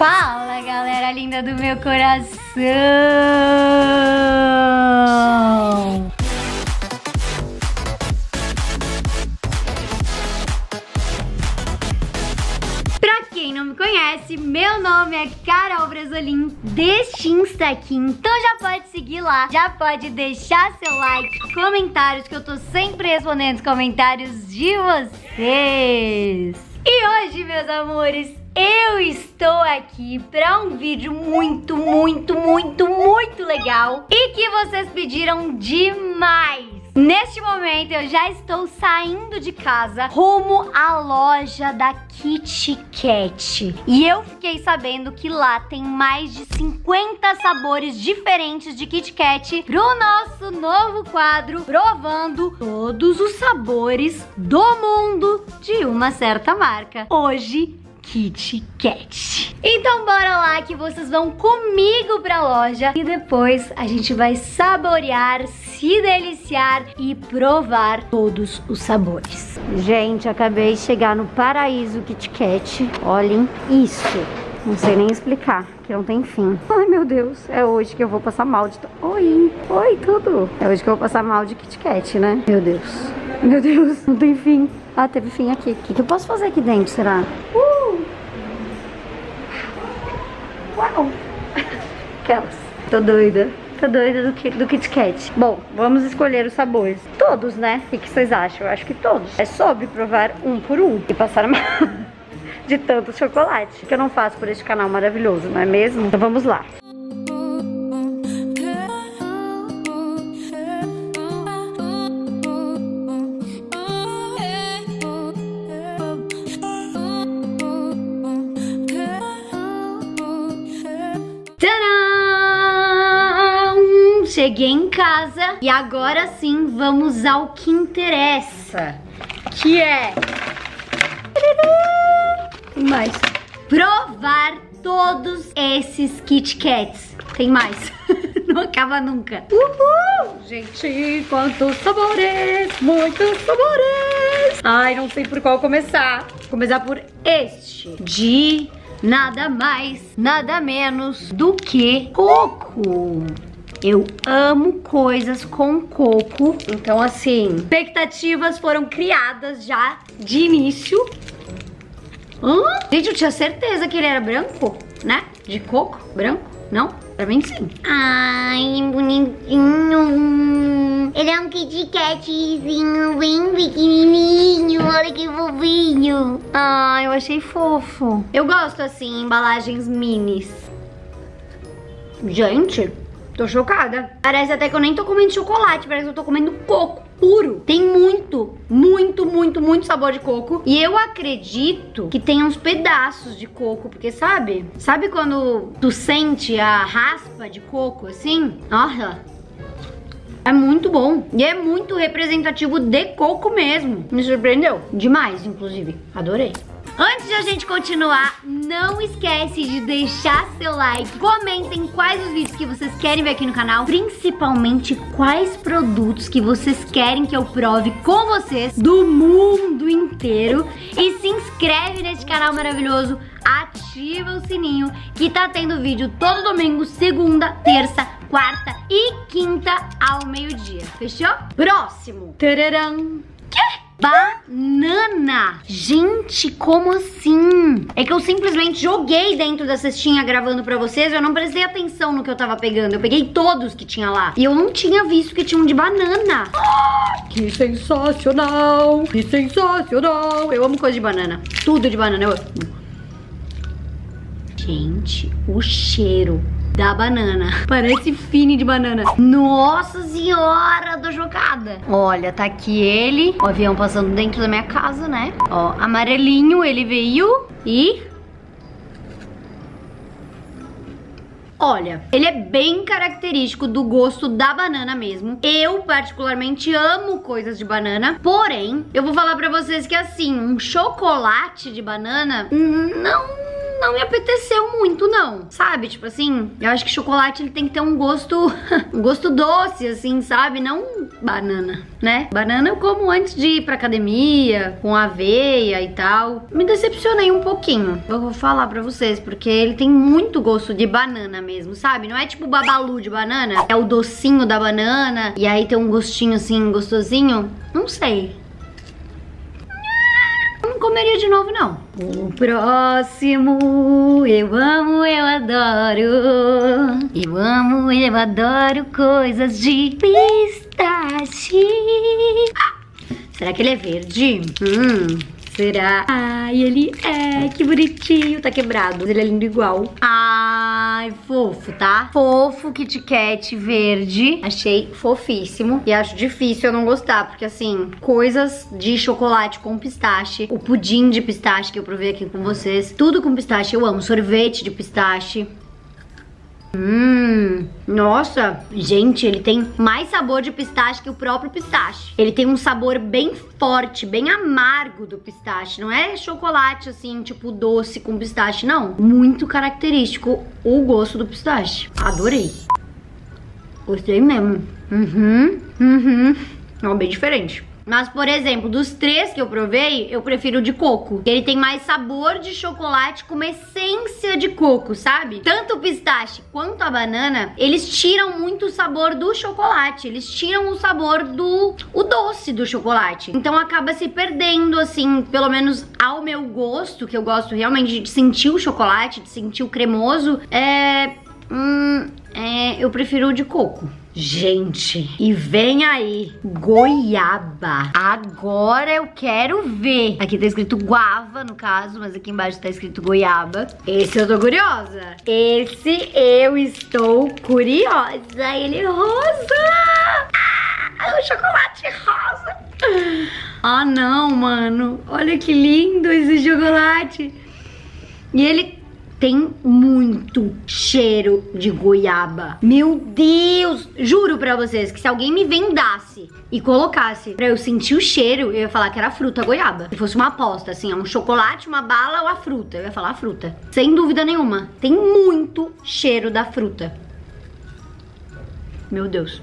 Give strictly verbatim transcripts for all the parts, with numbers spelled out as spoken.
Fala, galera linda do meu coração! Conhece, meu nome é Carol Bresolin, deste Insta aqui, então já pode seguir lá, já pode deixar seu like, comentários, que eu tô sempre respondendo os comentários de vocês. E hoje, meus amores, eu estou aqui para um vídeo muito, muito, muito, muito legal e que vocês pediram demais. Neste momento eu já estou saindo de casa rumo à loja da Kit Kat. E eu fiquei sabendo que lá tem mais de cinquenta sabores diferentes de Kit Kat pro nosso novo quadro provando todos os sabores do mundo de uma certa marca. Hoje, Kit Kat. Então bora lá que vocês vão comigo pra loja e depois a gente vai saborear, se deliciar e provar todos os sabores. Gente, acabei de chegar no paraíso Kit Kat. Olhem isso. Não sei nem explicar, que não tem fim. Ai meu Deus, é hoje que eu vou passar mal de... Oi, oi tudo. É hoje que eu vou passar mal de Kit Kat, né? Meu Deus, meu Deus, não tem fim. Ah, teve fim aqui. O que, que eu posso fazer aqui dentro, será? Uh! Uau! Aquelas. Tô doida. Tô doida do, do Kit Kat. Bom, vamos escolher os sabores. Todos, né? O que, que vocês acham? Eu acho que todos. É sobre provar um por um e passar mal de tanto chocolate. Que eu não faço por este canal maravilhoso, não é mesmo? Então vamos lá. Cheguei em casa e agora sim vamos ao que interessa, que é... Tem mais. Provar todos esses Kit Kats. Tem mais. Não acaba nunca. Uhul! Gente, quantos sabores! Muitos sabores! Ai, não sei por qual começar. Vou começar por este. De nada mais, nada menos do que coco. Eu amo coisas com coco. Então, assim, expectativas foram criadas já de início. Hum? Gente, eu tinha certeza que ele era branco, né? De coco, branco. Não? Pra mim, sim. Ai, bonitinho. Ele é um Kit Katzinho bem pequenininho. Olha que fofinho. Ai, eu achei fofo. Eu gosto, assim, embalagens minis. Gente... Tô chocada. Parece até que eu nem tô comendo chocolate, parece que eu tô comendo coco puro. Tem muito, muito, muito, muito sabor de coco. E eu acredito que tem uns pedaços de coco, porque sabe? Sabe quando tu sente a raspa de coco assim? Nossa, é muito bom. E é muito representativo de coco mesmo. Me surpreendeu demais, inclusive. Adorei. Antes de a gente continuar, não esquece de deixar seu like. Comentem quais os vídeos que vocês querem ver aqui no canal. Principalmente quais produtos que vocês querem que eu prove com vocês do mundo inteiro. E se inscreve neste canal maravilhoso. Ativa o sininho que tá tendo vídeo todo domingo, segunda, terça, quarta e quinta ao meio-dia. Fechou? Próximo. Tararam. Que? Banana! Gente, como assim? É que eu simplesmente joguei dentro da cestinha gravando pra vocês, eu não prestei atenção no que eu tava pegando. Eu peguei todos que tinha lá. E eu não tinha visto que tinha um de banana. Ah, que sensacional! Que sensacional! Eu amo coisa de banana. Tudo de banana. Eu amo. Gente, o cheiro da banana. Parece fine de banana. Nossa senhora, tô chocada. Olha, tá aqui ele. O avião passando dentro da minha casa, né? Ó, amarelinho ele veio e... Olha, ele é bem característico do gosto da banana mesmo. Eu, particularmente, amo coisas de banana. Porém, eu vou falar pra vocês que, assim, um chocolate de banana não... não me apeteceu muito, não. Sabe? Tipo assim, eu acho que chocolate ele tem que ter um gosto... um gosto doce, assim, sabe? Não banana, né? Banana eu como antes de ir pra academia, com aveia e tal. Me decepcionei um pouquinho, eu vou falar pra vocês, porque ele tem muito gosto de banana mesmo, sabe? Não é tipo babalu de banana, é o docinho da banana, e aí tem um gostinho assim, gostosinho. Não sei. Não comeria de novo, não. O próximo, eu amo, eu adoro. Eu amo, eu adoro coisas de pistache. Ah, será que ele é verde? Hum, será? Ai, ele é, que bonitinho. Tá quebrado, mas ele é lindo igual. Ai, fofo, tá? Fofo, Kit Kat verde. Achei fofíssimo. E acho difícil eu não gostar, porque assim, coisas de chocolate com pistache, o pudim de pistache que eu provei aqui com vocês, tudo com pistache eu amo. Sorvete de pistache. Hum, nossa, gente, ele tem mais sabor de pistache que o próprio pistache. Ele tem um sabor bem forte, bem amargo do pistache. Não é chocolate assim, tipo doce com pistache, não. Muito característico o gosto do pistache. Adorei. Gostei mesmo. Uhum, uhum. Não, bem diferente. Mas, por exemplo, dos três que eu provei, eu prefiro o de coco. Ele tem mais sabor de chocolate com uma essência de coco, sabe? Tanto o pistache quanto a banana, eles tiram muito o sabor do chocolate. Eles tiram o sabor do... o doce do chocolate. Então acaba se perdendo, assim, pelo menos ao meu gosto, que eu gosto realmente de sentir o chocolate, de sentir o cremoso. É... Hum, é... Eu prefiro o de coco. Gente, e vem aí, goiaba. Agora eu quero ver. Aqui tá escrito guava, no caso, mas aqui embaixo tá escrito goiaba. Esse eu tô curiosa. Esse eu estou curiosa. Ele rosa. Ah, o chocolate rosa. Ah, não, mano. Olha que lindo esse chocolate. E ele... tem muito cheiro de goiaba. Meu Deus! Juro pra vocês que se alguém me vendasse e colocasse pra eu sentir o cheiro, eu ia falar que era fruta goiaba. Se fosse uma aposta, assim, um chocolate, uma bala ou a fruta, eu ia falar a fruta. Sem dúvida nenhuma. Tem muito cheiro da fruta. Meu Deus.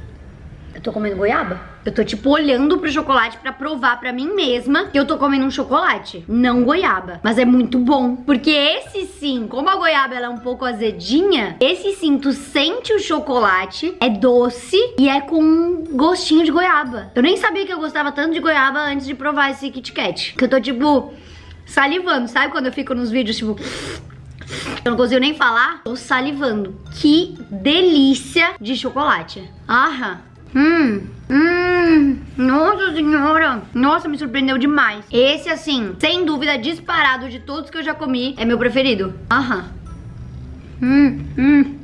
Eu tô comendo goiaba? Eu tô, tipo, olhando pro chocolate pra provar pra mim mesma que eu tô comendo um chocolate, não goiaba. Mas é muito bom, porque esse sim, como a goiaba ela é um pouco azedinha, esse sim, tu sente o chocolate, é doce e é com um gostinho de goiaba. Eu nem sabia que eu gostava tanto de goiaba antes de provar esse Kit Kat. Que eu tô, tipo, salivando, sabe quando eu fico nos vídeos, tipo... eu não consigo nem falar? Tô salivando. Que delícia de chocolate. Aham. Hum, hum, nossa senhora, nossa, me surpreendeu demais. Esse assim, sem dúvida, disparado de todos que eu já comi, é meu preferido. Aham. Hum, hum.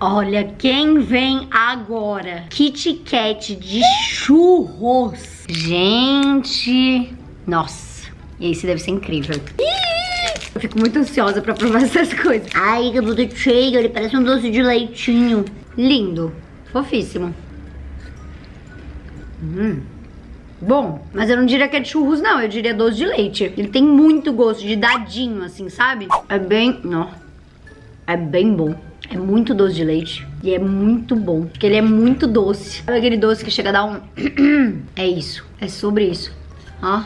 Olha quem vem agora. Kit Kat de churros. Gente, nossa, esse deve ser incrível. Eu fico muito ansiosa pra provar essas coisas. Ai, que doce cheio, ele parece um doce de leitinho. Lindo, fofíssimo. Hum, bom, mas eu não diria que é de churros não, eu diria doce de leite. Ele tem muito gosto de dadinho, assim, sabe? É bem, não, é bem bom. É muito doce de leite e é muito bom, porque ele é muito doce. Sabe aquele doce que chega a dar um... é isso, é sobre isso. Ó,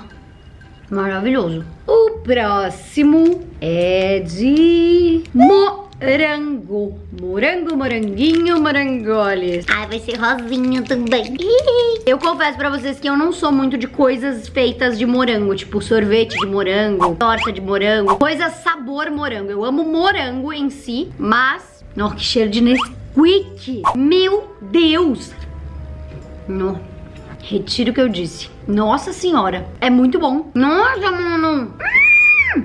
maravilhoso. O próximo é de... Mo... Morango, morango, moranguinho, morangoles. Ai, vai ser rosinha também. Eu confesso pra vocês que eu não sou muito de coisas feitas de morango, tipo sorvete de morango, torta de morango, coisa sabor morango. Eu amo morango em si, mas... nossa, que cheiro de Nesquik. Meu Deus. Não, retiro o que eu disse. Nossa senhora, é muito bom. Nossa, mano. Hum.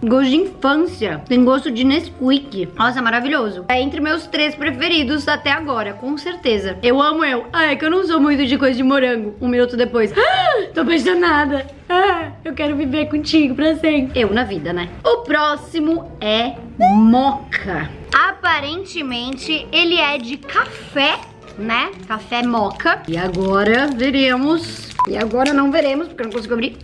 Gosto de infância. Tem gosto de Nesquik. Nossa, maravilhoso. É entre meus três preferidos até agora, com certeza. Eu amo eu. Ah, é que eu não sou muito de coisa de morango. Um minuto depois. Ah, tô apaixonada. Ah, eu quero viver contigo pra sempre. Eu na vida, né? O próximo é moca. Aparentemente, ele é de café, né? Café moca. E agora veremos. E agora não veremos, porque eu não consigo abrir.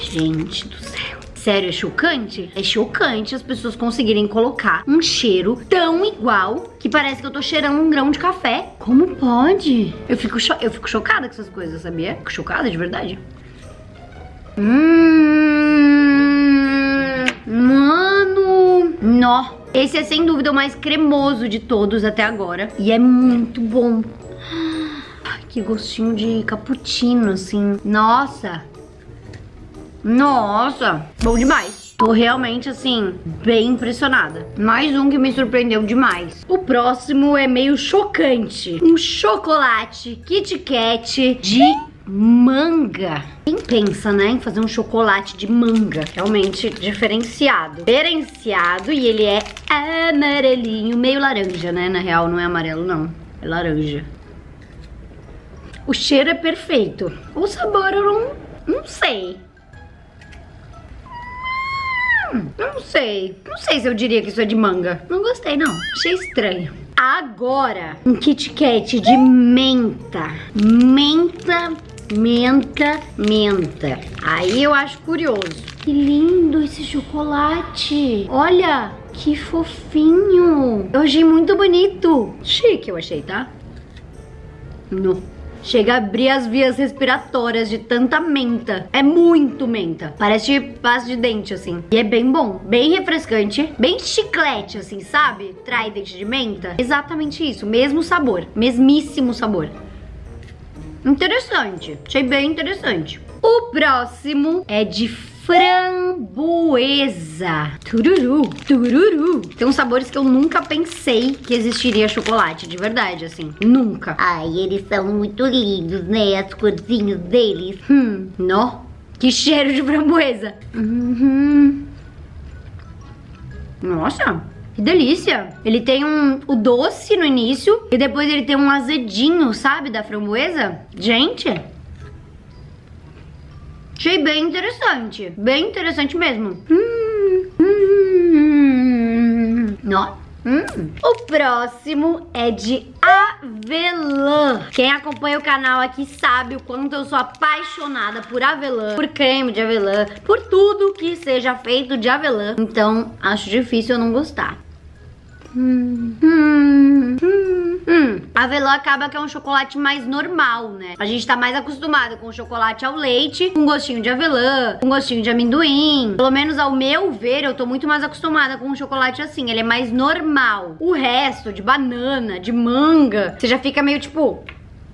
Gente do céu. Sério, é chocante? É chocante as pessoas conseguirem colocar um cheiro tão igual que parece que eu tô cheirando um grão de café. Como pode? Eu fico, cho eu fico chocada com essas coisas, sabia? Fico chocada de verdade. Hum, mano, nó. Esse é sem dúvida o mais cremoso de todos até agora. E é muito bom. Ai, que gostinho de cappuccino, assim. Nossa. Nossa. Bom demais. Tô realmente, assim, bem impressionada. Mais um que me surpreendeu demais. O próximo é meio chocante. Um chocolate Kit Kat de... manga. Quem pensa, né, em fazer um chocolate de manga? Realmente diferenciado. Diferenciado e ele é amarelinho, meio laranja, né? Na real, não é amarelo, não. É laranja. O cheiro é perfeito. O sabor eu não, não sei. Hum, não sei. Não sei se eu diria que isso é de manga. Não gostei, não. Achei estranho. Agora, um Kit Kat de menta. Menta, menta, menta. Aí eu acho curioso. Que lindo esse chocolate. Olha, que fofinho. Eu achei muito bonito. Chique, eu achei, tá? Não. Chega a abrir as vias respiratórias de tanta menta. É muito menta. Parece pasta de dente, assim. E é bem bom, bem refrescante, bem chiclete, assim, sabe? Trident de menta. Exatamente isso, mesmo sabor, mesmíssimo sabor. Interessante, achei bem interessante. O próximo é de framboesa. Tururu, tururu. Tem uns sabores que eu nunca pensei que existiria chocolate, de verdade, assim. Nunca. Ai, eles são muito lindos, né? As corzinhas deles. Hum, nó. Que cheiro de framboesa. Uhum. Nossa, que delícia. Ele tem um, o doce no início e depois ele tem um azedinho, sabe? Da framboesa. Gente... achei bem interessante. Bem interessante mesmo. Hum, hum, não. Hum. O próximo é de avelã. Quem acompanha o canal aqui sabe o quanto eu sou apaixonada por avelã, por creme de avelã, por tudo que seja feito de avelã. Então, acho difícil eu não gostar. Hum, hum, hum, hum. Avelã acaba que é um chocolate mais normal, né? A gente tá mais acostumado com chocolate ao leite, com gostinho de avelã, com gostinho de amendoim. Pelo menos ao meu ver, eu tô muito mais acostumada com um chocolate assim. Ele é mais normal. O resto de banana, de manga, você já fica meio tipo, o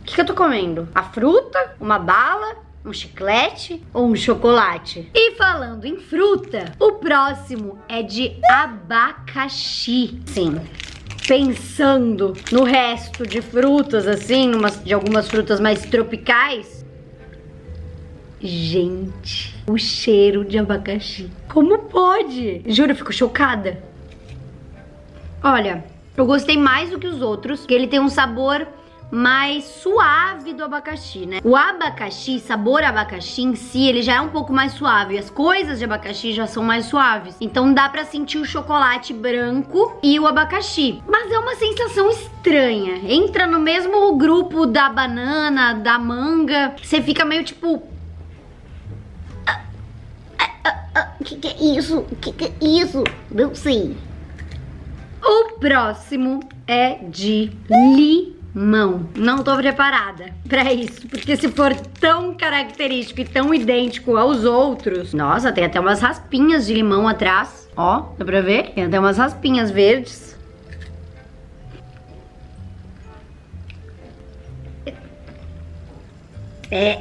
que que eu tô comendo? A fruta? Uma bala? Um chiclete ou um chocolate? E falando em fruta, o próximo é de abacaxi. Sim, pensando no resto de frutas, assim, umas, de algumas frutas mais tropicais. Gente, o cheiro de abacaxi. Como pode? Juro, eu fico chocada. Olha, eu gostei mais do que os outros, porque ele tem um sabor... mais suave do abacaxi, né? O abacaxi, sabor abacaxi em si, ele já é um pouco mais suave. As coisas de abacaxi já são mais suaves. Então dá pra sentir o chocolate branco e o abacaxi. Mas é uma sensação estranha. Entra no mesmo grupo da banana, da manga. Você fica meio tipo... ah, ah, ah, ah, que que é isso? Que que é isso? Não sei. O próximo é de li... mão. Não tô preparada pra isso, porque se for tão característico e tão idêntico aos outros... Nossa, tem até umas raspinhas de limão atrás. Ó, dá pra ver? Tem até umas raspinhas verdes. É...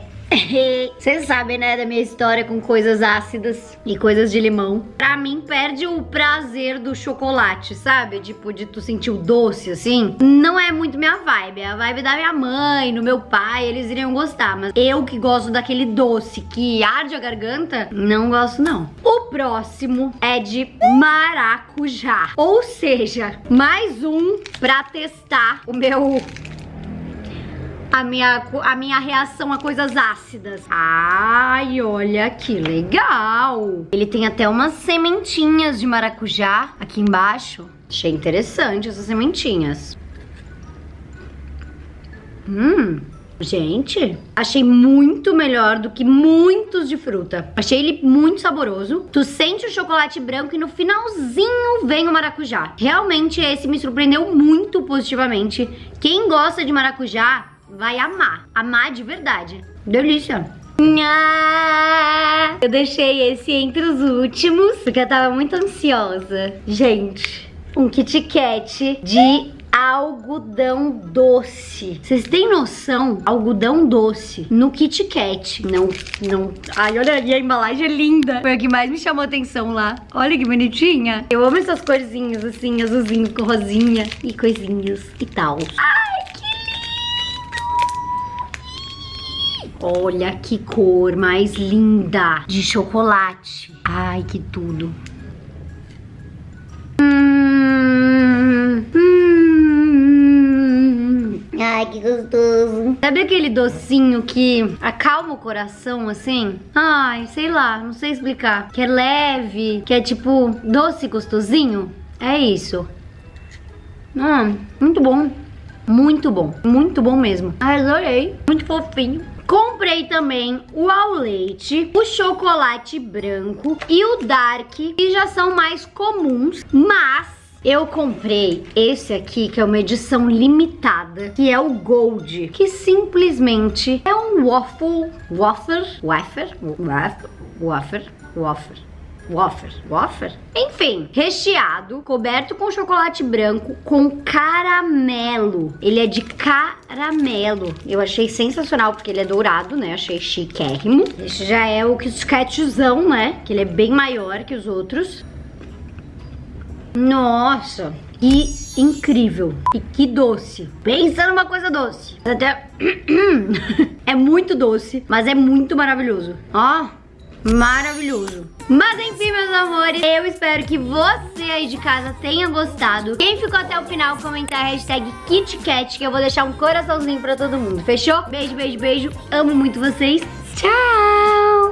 vocês sabem, né, da minha história com coisas ácidas e coisas de limão. Pra mim, perde o prazer do chocolate, sabe? Tipo, de tu sentir o doce, assim. Não é muito minha vibe. É a vibe da minha mãe, do meu pai, eles iriam gostar. Mas eu que gosto daquele doce que arde a garganta, não gosto, não. O próximo é de maracujá. Ou seja, mais um pra testar o meu... A minha, a minha reação a coisas ácidas. Ai, olha que legal. Ele tem até umas sementinhas de maracujá aqui embaixo. Achei interessante essas sementinhas. Hum, Gente, achei muito melhor do que muitos de fruta. Achei ele muito saboroso. Tu sente o chocolate branco e no finalzinho vem o maracujá. Realmente esse me surpreendeu muito positivamente. Quem gosta de maracujá vai amar. Amar de verdade. Delícia. Eu deixei esse entre os últimos porque eu tava muito ansiosa. Gente, um Kit Kat de algodão doce. Vocês têm noção? Algodão doce no Kit Kat. Não, não. Ai, olha aí, a embalagem é linda. Foi o que mais me chamou atenção lá. Olha que bonitinha. Eu amo essas corzinhas assim, azulzinho com rosinha e coisinhas e tal. Ai, que lindo! Olha que cor mais linda de chocolate. Ai, que tudo. Ai, que gostoso. Sabe aquele docinho que acalma o coração, assim? Ai, sei lá, não sei explicar. Que é leve, que é tipo doce gostosinho. É isso. Hum, muito bom. Muito bom. Muito bom mesmo. Ai, adorei. Muito fofinho. Comprei também o ao leite, o chocolate branco e o dark, que já são mais comuns, mas... eu comprei esse aqui, que é uma edição limitada, que é o Gold, que simplesmente é um waffle, wafer, wafer, wafer, wafer, wafer, wafer, wafer. Enfim, recheado, coberto com chocolate branco, com caramelo. Ele é de caramelo. Eu achei sensacional, porque ele é dourado, né? Achei chiquérrimo. Esse já é o Kit Katzão, né? Que ele é bem maior que os outros. Nossa, que incrível. E que doce. Pensa numa coisa doce. Até... é muito doce, mas é muito maravilhoso. Ó, maravilhoso. Mas enfim, meus amores, eu espero que você aí de casa tenha gostado. Quem ficou até o final, comenta a hashtag KitKat, que eu vou deixar um coraçãozinho pra todo mundo, fechou? Beijo, beijo, beijo. Amo muito vocês. Tchau!